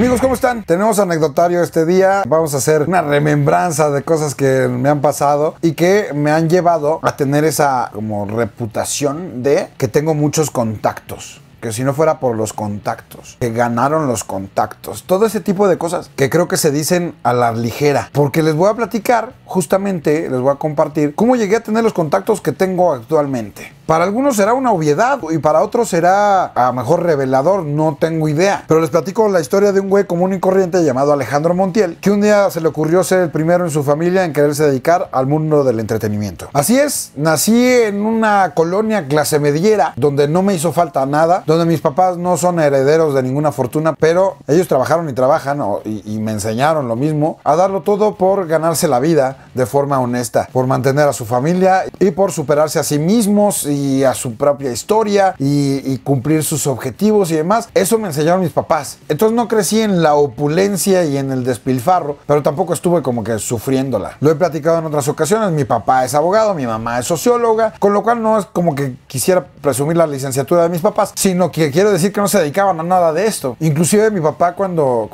Amigos, ¿cómo están? Tenemos anecdotario este día. Vamos a hacer una remembranza de cosas que me han pasado y que me han llevado a tener esa como reputación de que tengo muchos contactos. Que si no fuera por los contactos, que ganaron los contactos, todo ese tipo de cosas que creo que se dicen a la ligera, porque les voy a platicar, justamente les voy a compartir cómo llegué a tener los contactos que tengo actualmente. Para algunos será una obviedad y para otros será a lo mejor revelador, no tengo idea. Pero les platico la historia de un güey común y corriente llamado Alejandro Montiel, que un día se le ocurrió ser el primero en su familia en quererse dedicar al mundo del entretenimiento. Así es, nací en una colonia clase mediera, donde no me hizo falta nada, donde mis papás no son herederos de ninguna fortuna, pero ellos trabajaron y trabajan y me enseñaron lo mismo, a darlo todo por ganarse la vida de forma honesta, por mantener a su familia y por superarse a sí mismos y a su propia historia y cumplir sus objetivos y demás. Eso me enseñaron mis papás. Entonces no crecí en la opulencia y en el despilfarro, pero tampoco estuve como que sufriéndola. Lo he platicado en otras ocasiones. Mi papá es abogado, mi mamá es socióloga, con lo cual no es como que quisiera presumir la licenciatura de mis papás, sino que quiero decir que no se dedicaban a nada de esto. Inclusive mi papá, cuando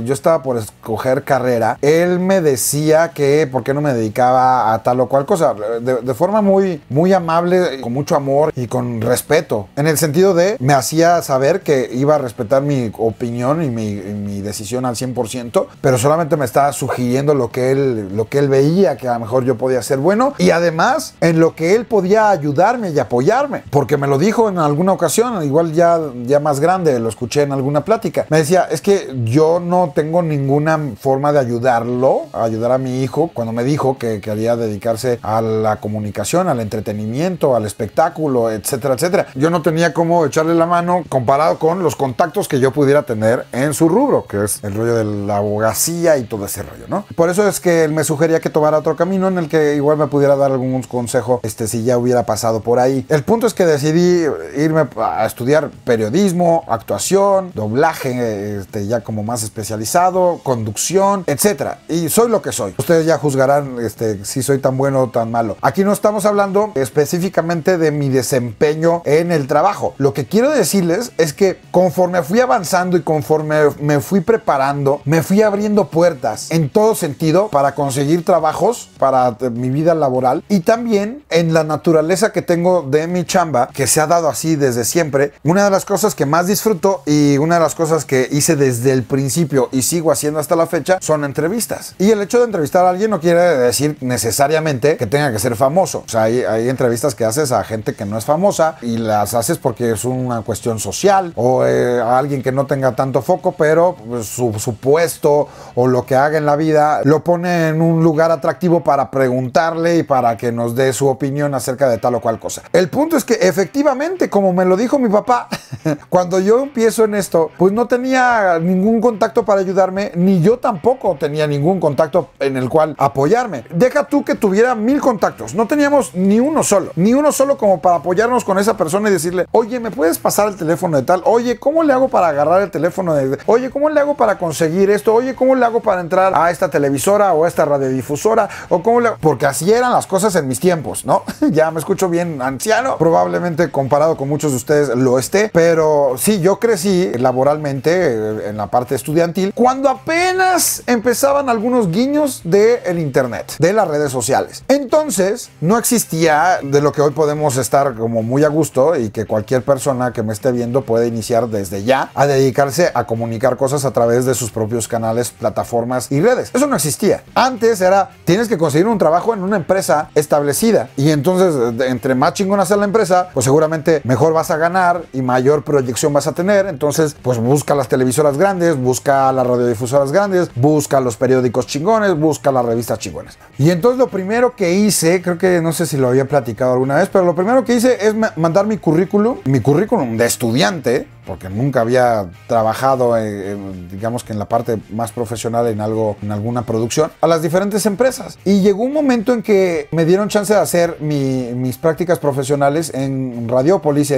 yo estaba por escoger carrera, él me decía que por qué no me dedicaba a tal o cual cosa, de forma muy amable, con mucho amor y con respeto, en el sentido de me hacía saber que iba a respetar mi opinión y mi decisión al 100%, pero solamente me estaba sugiriendo lo que él veía que a lo mejor yo podía ser bueno, y además en lo que él podía ayudarme y apoyarme, porque me lo dijo en alguna ocasión, igual ya más grande, lo escuché en alguna plática. Me decía, es que yo no tengo ninguna forma de ayudar a mi hijo, cuando me dijo que quería dedicarse a la comunicación, al entretenimiento, al espectáculo, etcétera, etcétera. Yo no tenía cómo echarle la mano comparado con los contactos que yo pudiera tener en su rubro, que es el rollo de la abogacía y todo ese rollo, ¿no? Por eso es que él me sugería que tomara otro camino en el que igual me pudiera dar algún consejo, si ya hubiera pasado por ahí. El punto es que decidí irme a estudiar periodismo, actuación, doblaje, ya como más especializado, conducción, etcétera. Y soy lo que soy. Ustedes ya juzgarán si soy tan bueno o tan malo. Aquí no estamos hablando específicamente de mi desempeño en el trabajo. Lo que quiero decirles es que conforme fui avanzando y conforme me fui preparando, me fui abriendo puertas en todo sentido para conseguir trabajos para mi vida laboral, y también en la naturaleza que tengo de mi chamba, que se ha dado así desde siempre. Una de las cosas que más disfruto y una de las cosas que hice desde el principio y sigo haciendo hasta la fecha son entrevistas. Y el hecho de entrevistar a alguien no quiere decir necesariamente que tenga que ser famoso. O sea, hay entrevistas que haces a gente que no es famosa y las haces porque es una cuestión social, o a alguien que no tenga tanto foco, pero pues, su puesto o lo que haga en la vida lo pone en un lugar atractivo para preguntarle y para que nos dé su opinión acerca de tal o cual cosa. El punto es que efectivamente, como me lo dijo mi papá, cuando yo empiezo en esto, pues no tenía ningún contacto para ayudarme, ni yo tampoco tenía ningún contacto en el cual apoyarme. Deja tú que tuviera 1000 contactos, no teníamos ni uno solo como para apoyarnos con esa persona y decirle, oye, ¿me puedes pasar el teléfono de tal? Oye, ¿cómo le hago para agarrar el teléfono de? Oye, ¿cómo le hago para conseguir esto? Oye, ¿cómo le hago para entrar a esta televisora o a esta radiodifusora? ¿O cómo le hago? Porque así eran las cosas en mis tiempos, ¿no? Ya me escucho bien anciano, probablemente comparado con muchos de ustedes lo esté, pero sí, yo crecí laboralmente en la parte estudiantil cuando apenas empezaban algunos guiños del internet, de las redes sociales. Entonces, no existía de lo que hoy podemos estar como muy a gusto y que cualquier persona que me esté viendo puede iniciar desde ya a dedicarse a comunicar cosas a través de sus propios canales, plataformas y redes. Eso no existía. Antes era, tienes que conseguir un trabajo en una empresa establecida, y entonces entre más chingona sea la empresa, pues seguramente mejor vas a ganar y mayor proyección vas a tener. Entonces pues busca las televisoras grandes, busca las radiodifusoras grandes, busca los periódicos chingones, busca las revistas chingones. Y entonces lo primero que hice, creo que no sé si lo había platicado alguna vez, pero lo primero que hice es mandar mi currículum de estudiante, porque nunca había trabajado, digamos que en la parte más profesional, en alguna producción, a las diferentes empresas. Y llegó un momento en que me dieron chance de hacer mis prácticas profesionales en Radiopolis,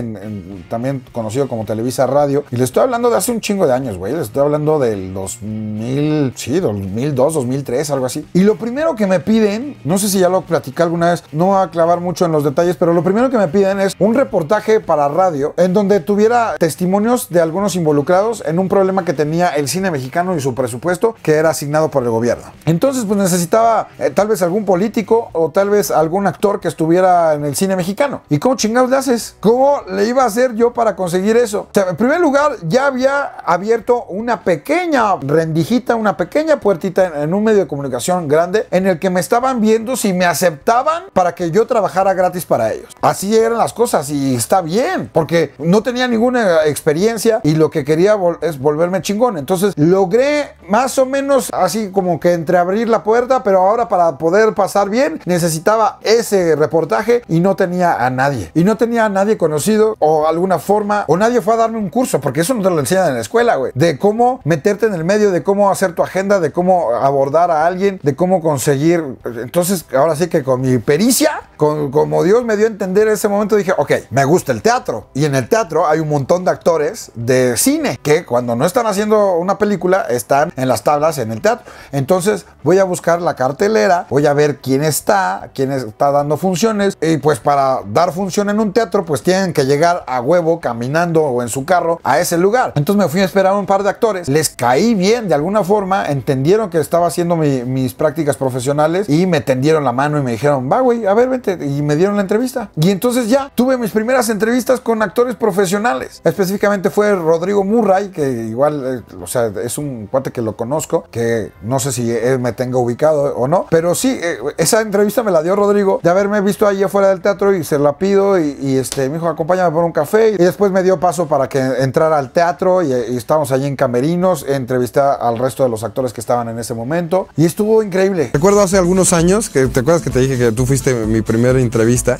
también conocido como Televisa Radio. Y les estoy hablando de hace un chingo de años, güey. Les estoy hablando del 2000, sí, 2002, 2003, algo así. Y lo primero que me piden, no sé si ya lo platicé alguna vez, no voy a clavar mucho en los detalles, pero lo primero que me piden es un reportaje para radio en donde tuviera testimonio testimonios de algunos involucrados en un problema que tenía el cine mexicano y su presupuesto que era asignado por el gobierno. Entonces pues necesitaba tal vez algún político o tal vez algún actor que estuviera en el cine mexicano. ¿Y cómo chingados le haces? ¿Cómo le iba a hacer yo para conseguir eso? O sea, en primer lugar ya había abierto una pequeña rendijita, una pequeña puertita en un medio de comunicación grande en el que me estaban viendo si me aceptaban para que yo trabajara gratis para ellos. Así eran las cosas y está bien, porque no tenía ninguna experiencia y lo que quería es volverme chingón. Entonces logré más o menos así como que entreabrir la puerta, pero ahora para poder pasar bien necesitaba ese reportaje y no tenía a nadie. Y no tenía a nadie conocido o alguna forma, o nadie fue a darme un curso, porque eso no te lo enseñan en la escuela, güey, de cómo meterte en el medio, de cómo hacer tu agenda, de cómo abordar a alguien, de cómo conseguir. Entonces ahora sí que con mi pericia, como Dios me dio a entender en ese momento, dije, ok, me gusta el teatro. Y en el teatro hay un montón de actores de cine que cuando no están haciendo una película, están en las tablas en el teatro. Entonces voy a buscar la cartelera, voy a ver quién está dando funciones. Y pues para dar función en un teatro, pues tienen que llegar a huevo, caminando o en su carro, a ese lugar. Entonces me fui a esperar a un par de actores, les caí bien de alguna forma, entendieron que estaba haciendo mis prácticas profesionales y me tendieron la mano y me dijeron, va güey, a ver, vente, y me dieron la entrevista. Y entonces ya tuve mis primeras entrevistas con actores profesionales. Específicamente fue Rodrigo Murray, que igual, o sea, es un cuate que lo conozco, que no sé si él me tenga ubicado o no, pero sí, esa entrevista me la dio Rodrigo de haberme visto ahí afuera del teatro y se la pido y me dijo, acompáñame por un café, y después me dio paso para que entrara al teatro y estábamos allí en camerinos, entrevisté al resto de los actores que estaban en ese momento y estuvo increíble. Recuerdo hace algunos años, que te acuerdas que te dije que tú fuiste mi primera entrevista,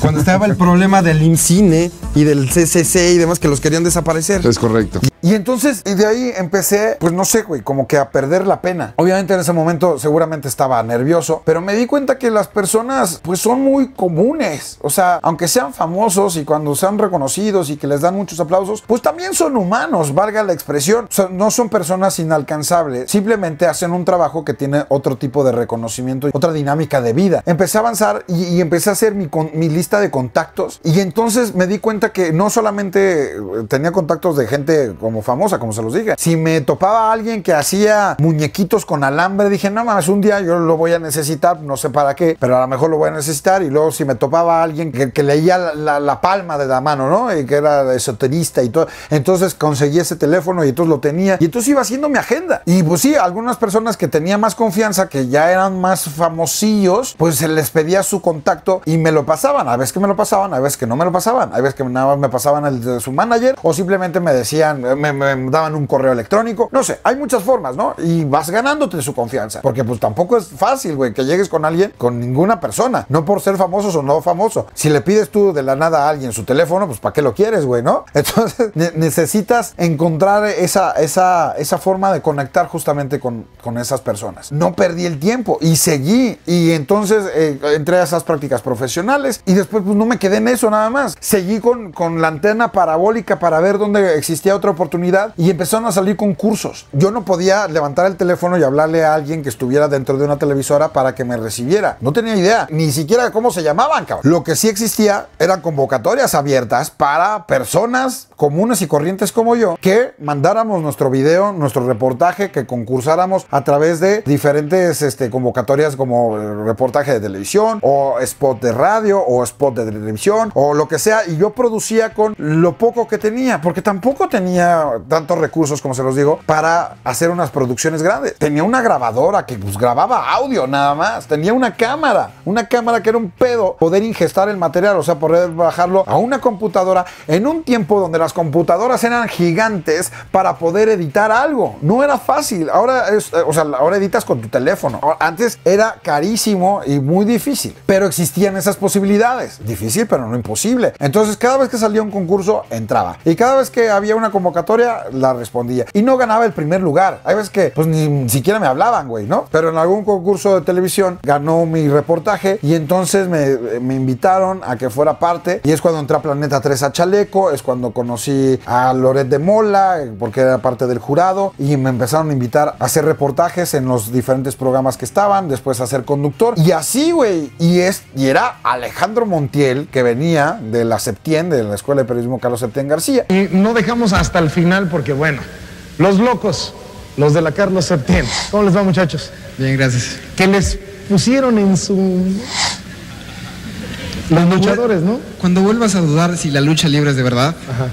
cuando estaba el problema del Incine y del CCC y demás, que los querían desaparecer. Es correcto. Y entonces, y de ahí empecé, pues no sé, güey, como que a perder la pena. Obviamente en ese momento seguramente estaba nervioso, pero me di cuenta que las personas pues son muy comunes. O sea, aunque sean famosos y cuando sean reconocidos y que les dan muchos aplausos, pues también son humanos, valga la expresión. O sea, no son personas inalcanzables, simplemente hacen un trabajo que tiene otro tipo de reconocimiento y otra dinámica de vida. Empecé a avanzar y empecé a hacer mi lista de contactos, y entonces me di cuenta que no solamente tenía contactos de gente como famosa, como se los dije. Si me topaba alguien que hacía muñequitos con alambre, dije, no mames, un día yo lo voy a necesitar, no sé para qué, pero a lo mejor lo voy a necesitar. Y luego si me topaba alguien que leía la palma de la mano, ¿no? Y que era esoterista y todo. Entonces conseguí ese teléfono y entonces lo tenía. Y entonces iba haciendo mi agenda. Y pues sí, algunas personas que tenía más confianza, que ya eran más famosillos, pues se les pedía su contacto y me lo pasaban. A veces que me lo pasaban, a veces que no me lo pasaban, a veces que nada más me pasaban el de su manager, o simplemente me decían, me daban un correo electrónico, no sé, hay muchas formas, ¿no? Y vas ganándote su confianza, porque pues tampoco es fácil, güey, que llegues con alguien, con ninguna persona, no por ser famosos o no famoso. Si le pides tú de la nada a alguien su teléfono, pues ¿para qué lo quieres, güey, no? Entonces necesitas encontrar esa forma de conectar justamente con esas personas. No perdí el tiempo y seguí, y entonces entré a esas prácticas profesionales y después pues no me quedé en eso nada más. Seguí con la antena parabólica para ver dónde existía otra oportunidad. Y empezaron a salir concursos. Yo no podía levantar el teléfono y hablarle a alguien que estuviera dentro de una televisora para que me recibiera. No tenía idea, ni siquiera de cómo se llamaban, cabrón. Lo que sí existía eran convocatorias abiertas para personas comunes y corrientes como yo, que mandáramos nuestro video, nuestro reportaje, que concursáramos a través de diferentes convocatorias, como reportaje de televisión, o spot de radio, o spot de televisión, o lo que sea. Y yo producía con lo poco que tenía, porque tampoco tenía tantos recursos, como se los digo, para hacer unas producciones grandes. Tenía una grabadora que pues grababa audio nada más, tenía una cámara que era un pedo poder ingestar el material, o sea, poder bajarlo a una computadora en un tiempo donde las computadoras eran gigantes para poder editar algo. No era fácil. Ahora es, o sea, ahora editas con tu teléfono. Antes era carísimo y muy difícil, pero existían esas posibilidades. Difícil, pero no imposible. Entonces, cada vez que salía un concurso, entraba. Y cada vez que había una convocatoria convocatoria, la respondía. Y no ganaba el primer lugar. Hay veces que pues ni siquiera me hablaban, güey, ¿no? Pero en algún concurso de televisión ganó mi reportaje y entonces me invitaron a que fuera parte. Y es cuando entré a Planeta 3 a Chaleco, es cuando conocí a Loret de Mola, porque era parte del jurado, y me empezaron a invitar a hacer reportajes en los diferentes programas que estaban, después a ser conductor. Y así, güey, y era Alejandro Montiel, que venía de la Septién, de la Escuela de Periodismo Carlos Septién García. Y no dejamos hasta el final porque, bueno, los locos, los de la Carlos Septién. ¿Cómo les va, muchachos? Bien, gracias. Que les pusieron en su... Los luchadores, ¿no? Cuando vuelvas a dudar si la lucha libre es de verdad... Ajá.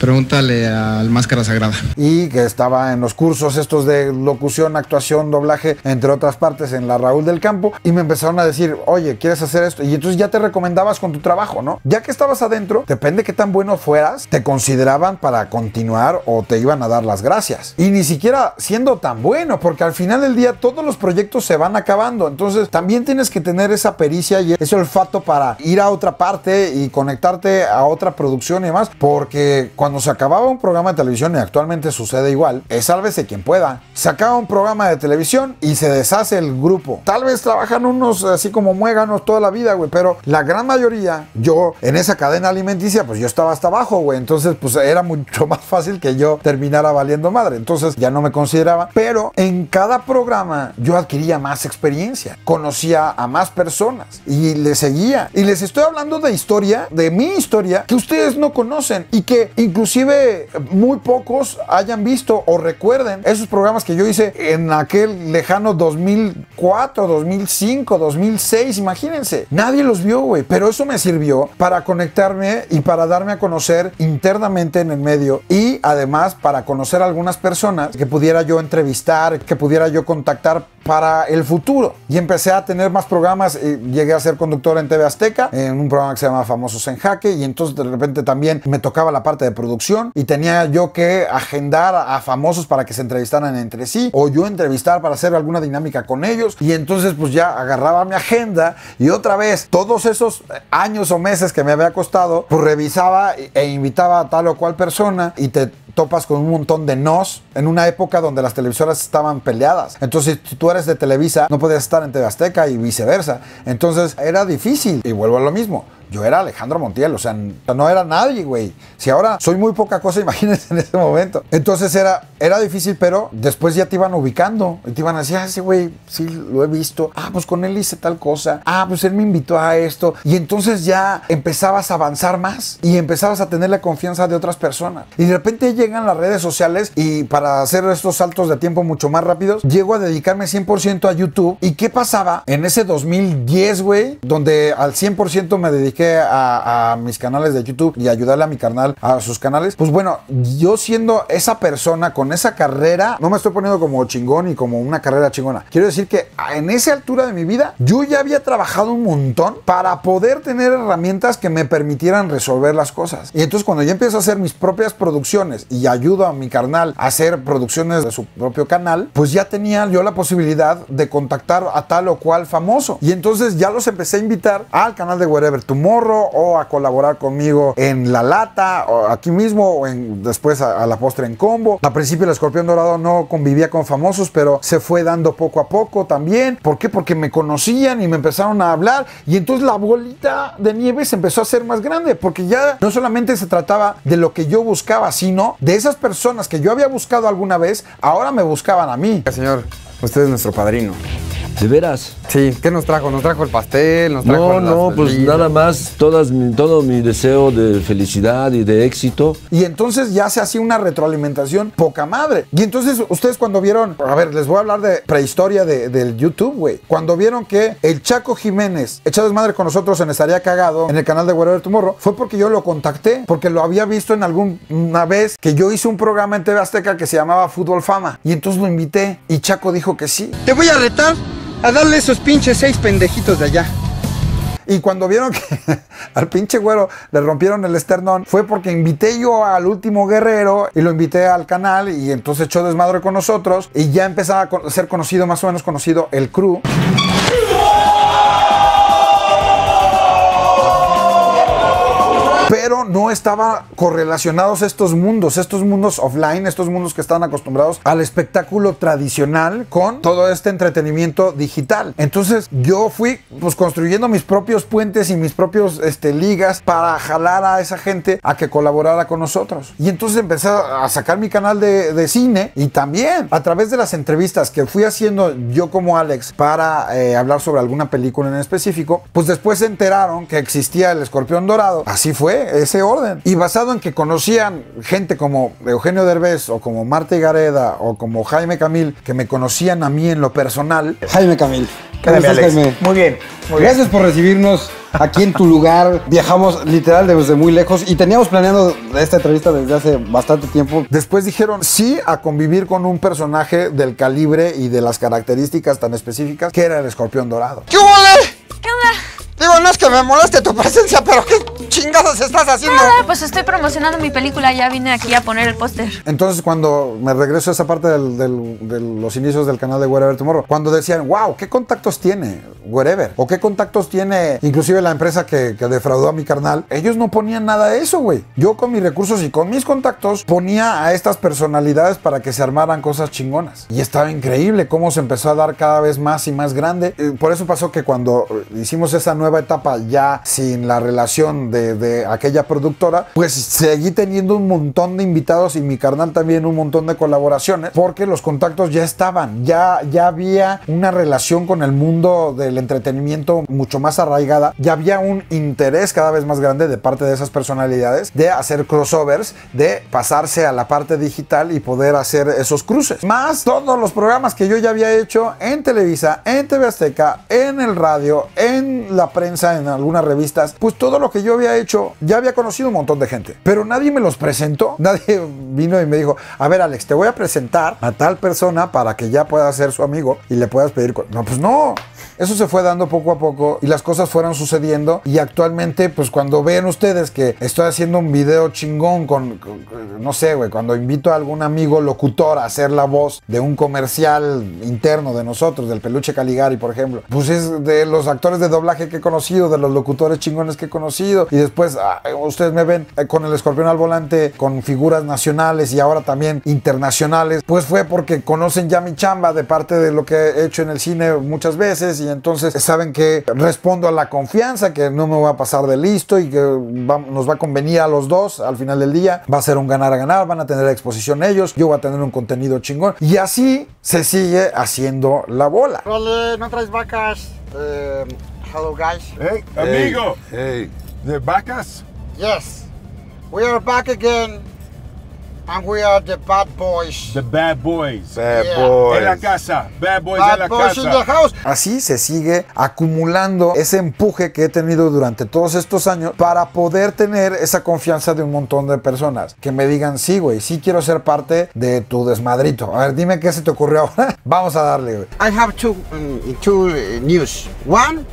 Pregúntale al Máscara Sagrada. Y que estaba en los cursos estos de locución, actuación, doblaje, entre otras partes, en la Raúl del Campo. Y me empezaron a decir, oye, ¿quieres hacer esto? Y entonces ya te recomendabas con tu trabajo, ¿no? Ya que estabas adentro, depende de qué tan bueno fueras, te consideraban para continuar o te iban a dar las gracias. Y ni siquiera siendo tan bueno, porque al final del día todos los proyectos se van acabando. Entonces también tienes que tener esa pericia y ese olfato para ir a otra parte y conectarte a otra producción y demás, porque cuando se acababa un programa de televisión, y actualmente sucede igual, es sálvese quien pueda. Se acaba un programa de televisión y se deshace el grupo. Tal vez trabajan unos así como muéganos toda la vida, güey, pero la gran mayoría, yo en esa cadena alimenticia, pues yo estaba hasta abajo, güey, entonces pues era mucho más fácil que yo terminara valiendo madre, entonces ya no me consideraba, pero en cada programa yo adquiría más experiencia, conocía a más personas y les seguía. Y les estoy hablando de historia, de mi historia, que ustedes no conocen y que inclusive muy pocos hayan visto o recuerden esos programas que yo hice en aquel lejano 2004, 2005, 2006, imagínense. Nadie los vio, güey, pero eso me sirvió para conectarme y para darme a conocer internamente en el medio y además para conocer a algunas personas que pudiera yo entrevistar, que pudiera yo contactar para el futuro. Y empecé a tener más programas, llegué a ser conductor en TV Azteca, en un programa que se llama Famosos en Jaque, y entonces de repente también me tocaba la parte de producción y tenía yo que agendar a famosos para que se entrevistaran entre sí o yo entrevistar para hacer alguna dinámica con ellos. Y entonces pues ya agarraba mi agenda y otra vez todos esos años o meses que me había costado, pues revisaba e invitaba a tal o cual persona y te topas con un montón de nos en una época donde las televisoras estaban peleadas. Entonces si tú eres de Televisa no podías estar en TV Azteca y viceversa, entonces era difícil. Y vuelvo a lo mismo, yo era Alejandro Montiel, o sea, no era nadie, güey. Si ahora soy muy poca cosa, imagínense en ese momento. Entonces era difícil, pero después ya te iban ubicando y te iban a decir, ah, sí, güey, sí, lo he visto. Ah, pues con él hice tal cosa. Ah, pues él me invitó a esto. Y entonces ya empezabas a avanzar más y empezabas a tener la confianza de otras personas. Y de repente llegan las redes sociales y para hacer estos saltos de tiempo mucho más rápidos, llego a dedicarme 100% a YouTube. ¿Y qué pasaba en ese 2010, güey? Donde al 100% me dediqué a mis canales de YouTube y ayudarle a mi canal, a sus canales. Pues bueno, yo siendo esa persona con esa carrera, no me estoy poniendo como chingón y como una carrera chingona, quiero decir que en esa altura de mi vida yo ya había trabajado un montón para poder tener herramientas que me permitieran resolver las cosas. Y entonces cuando yo empiezo a hacer mis propias producciones y ayudo a mi canal a hacer producciones de su propio canal, pues ya tenía yo la posibilidad de contactar a tal o cual famoso. Y entonces ya los empecé a invitar al canal de Werevertumorro o a colaborar conmigo en La Lata o aquí mismo o después a la postre en Combo. Al principio el Escorpión Dorado no convivía con famosos, pero se fue dando poco a poco también. ¿Por qué? Porque me conocían y me empezaron a hablar y entonces la bolita de nieve se empezó a hacer más grande, porque ya no solamente se trataba de lo que yo buscaba, sino de esas personas que yo había buscado alguna vez, ahora me buscaban a mí. Señor, usted es nuestro padrino. ¿De veras? Sí, ¿qué nos trajo? ¿Nos trajo el pastel? ¿Nos trajo las pues felinas? Nada más todo mi deseo de felicidad y de éxito. Y entonces ya se hacía una retroalimentación poca madre. Y entonces ustedes cuando vieron, a ver, les voy a hablar de prehistoria del YouTube, güey. Cuando vieron que el Chaco Jiménez echó desmadre con nosotros en Estaría Cagado, en el canal de Werevertumorro, fue porque yo lo contacté, porque lo había visto en alguna vez que yo hice un programa en TV Azteca que se llamaba Fútbol Fama. Y entonces lo invité y Chaco dijo que sí. Te voy a retar a darle esos pinches 6 pendejitos de allá. Y cuando vieron que al pinche güero le rompieron el esternón, fue porque invité yo al Último Guerrero y lo invité al canal y entonces echó desmadre con nosotros y ya empezaba a ser conocido, más o menos conocido, el crew. Pero no estaban correlacionados estos mundos offline, estos mundos que están acostumbrados al espectáculo tradicional con todo este entretenimiento digital. Entonces yo fui pues construyendo mis propios puentes y mis propios ligas para jalar a esa gente a que colaborara con nosotros. Y entonces empecé a sacar mi canal de cine, y también a través de las entrevistas que fui haciendo yo como Alex para hablar sobre alguna película en específico, pues después se enteraron que existía el Escorpión Dorado. Así fue ese orden. Y basado en que conocían gente como Eugenio Derbez o como Marta Higareda o como Jaime Camil, que me conocían a mí en lo personal. Jaime Camil. ¿Cómo estás, Jaime? Muy bien. Gracias por recibirnos aquí en tu lugar. Viajamos literal desde muy lejos y teníamos planeando esta entrevista desde hace bastante tiempo. Después dijeron sí a convivir con un personaje del calibre y de las características tan específicas que era el Escorpión Dorado. ¡Qué ole! ¿Qué onda? Digo, no es que me moleste tu presencia, pero ¿qué chingadas estás haciendo? Nada, pues estoy promocionando mi película, ya vine aquí a poner el póster. Entonces, cuando me regreso a esa parte de los inicios del canal de Werevertumorro, cuando decían, wow, ¿qué contactos tiene Werever? O ¿qué contactos tiene inclusive la empresa que defraudó a mi carnal? Ellos no ponían nada de eso, güey. Yo con mis recursos y con mis contactos ponía a estas personalidades para que se armaran cosas chingonas. Y estaba increíble cómo se empezó a dar cada vez más y más grande. Por eso pasó que cuando hicimos esa nueva etapa ya sin la relación de aquella productora, pues seguí teniendo un montón de invitados y mi carnal también un montón de colaboraciones, porque los contactos ya estaban, ya había una relación con el mundo del entretenimiento mucho más arraigada, ya había un interés cada vez más grande de parte de esas personalidades de hacer crossovers, de pasarse a la parte digital y poder hacer esos cruces, más todos los programas que yo ya había hecho en Televisa, en TV Azteca, en el radio, en la prensa, en algunas revistas. Pues todo lo que yo había hecho, ya había conocido un montón de gente, pero nadie me los presentó. Nadie vino y me dijo, a ver, Alex, te voy a presentar a tal persona para que ya pueda ser su amigo y le puedas pedir cosas. No, pues no. Eso se fue dando poco a poco y las cosas fueron sucediendo, y actualmente pues cuando ven ustedes que estoy haciendo un video chingón con no sé, güey, cuando invito a algún amigo locutor a hacer la voz de un comercial interno de nosotros, del Peluche Caligari, por ejemplo, pues es de los actores de doblaje que he conocido, de los locutores chingones que he conocido, y después ustedes me ven con el Escorpión al volante, con figuras nacionales y ahora también internacionales. Pues fue porque conocen ya mi chamba de parte de lo que he hecho en el cine muchas veces, y entonces saben que respondo a la confianza, que no me voy a pasar de listo y que nos va a convenir a los dos. Al final del día va a ser un ganar a ganar, van a tener exposición ellos, yo voy a tener un contenido chingón, y así se sigue haciendo la bola. Vale, no traes vacas. Hello guys. Hey, amigo. Hey, the vacas? Yes, we are back again. And we are the bad boys. The bad boys. Bad boys. En la casa. Bad boys en la casa. Así se sigue acumulando ese empuje que he tenido durante todos estos años para poder tener esa confianza de un montón de personas que me digan, sí, güey, sí quiero ser parte de tu desmadrito. A ver, dime qué se te ocurrió ahora. Vamos a darle, güey. I have two news. One.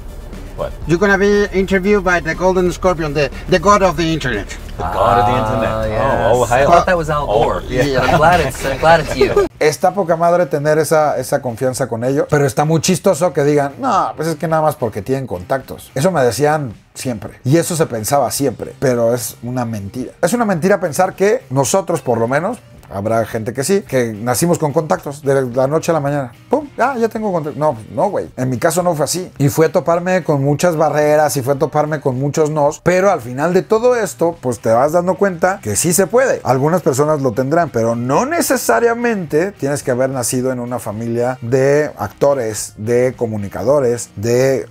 What? You're gonna be interviewed by the Golden Scorpion, the god of the internet. The god of the internet. Yes. Oh, I thought that was Al Gore. Yeah. Yeah. I'm glad it's you. Está poca madre tener esa confianza con ellos, pero está muy chistoso que digan, no, pues es que nada más porque tienen contactos. Eso me decían siempre, y eso se pensaba siempre, pero es una mentira. Es una mentira pensar que nosotros, por lo menos, habrá gente que sí, que nacimos con contactos de la noche a la mañana. ¡Pum! Ah, ya tengo contactos. No, no, güey. En mi caso no fue así. Y fue a toparme con muchas barreras y fue a toparme con muchos nos. Pero al final de todo esto, pues te vas dando cuenta que sí se puede. Algunas personas lo tendrán, pero no necesariamente tienes que haber nacido en una familia de actores, de comunicadores, de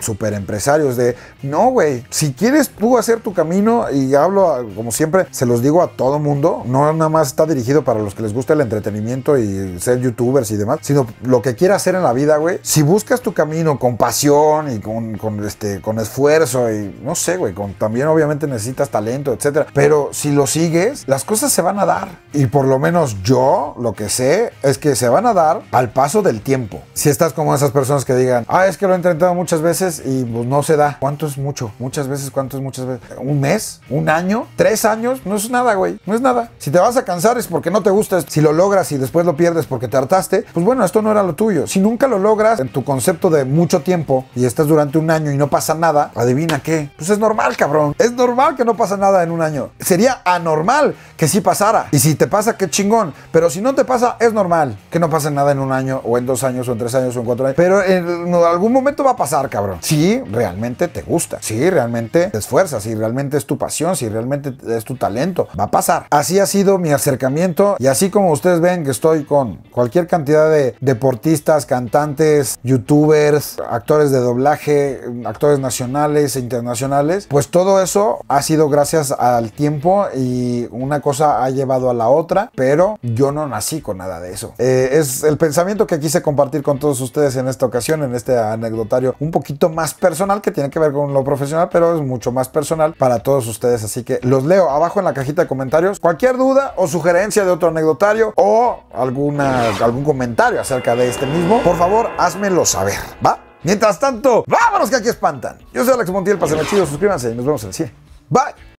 superempresarios, de... No, güey. Si quieres tú hacer tu camino, y hablo, como siempre, se los digo a todo mundo, no nada más está dirigido para los que les gusta el entretenimiento y ser youtubers y demás, sino lo que quieras hacer en la vida, güey. Si buscas tu camino con pasión y con esfuerzo y no sé, güey, también obviamente necesitas talento, etcétera, pero si lo sigues, las cosas se van a dar. Y por lo menos yo lo que sé es que se van a dar al paso del tiempo. Si estás como esas personas que digan, ah, es que lo he intentado muchas veces y pues no se da. ¿Cuánto es mucho? Muchas veces, ¿cuánto es muchas veces? ¿Un mes? ¿Un año? ¿3 años? No es nada, güey, no es nada. Si te vas a cansar agarres porque no te gusta, si lo logras y después lo pierdes porque te hartaste, pues bueno, esto no era lo tuyo. Si nunca lo logras en tu concepto de mucho tiempo y estás durante un año y no pasa nada, ¿adivina qué? Pues es normal, cabrón. Es normal que no pasa nada en un año. Sería anormal que sí pasara. Y si te pasa, qué chingón. Pero si no te pasa, es normal que no pase nada en un año o en 2 años o en 3 años o en 4 años. Pero en algún momento va a pasar, cabrón. Si realmente te gusta, si realmente te esfuerzas, si realmente es tu pasión, si realmente es tu talento, va a pasar. Así ha sido mi acercamiento y así como ustedes ven que estoy con cualquier cantidad de deportistas, cantantes, youtubers, actores de doblaje, actores nacionales e internacionales, pues todo eso ha sido gracias al tiempo y una cosa ha llevado a la otra, pero yo no nací con nada de eso. Es el pensamiento que quise compartir con todos ustedes en esta ocasión, en este anecdotario un poquito más personal, que tiene que ver con lo profesional, pero es mucho más personal para todos ustedes, así que los leo abajo en la cajita de comentarios. Cualquier duda o sugerencia de otro anecdotario o algún comentario acerca de este mismo, por favor, házmelo saber, ¿va? Mientras tanto, vámonos que aquí espantan. Yo soy Alex Montiel, pásenla chido, suscríbanse y nos vemos en el CIE. Bye.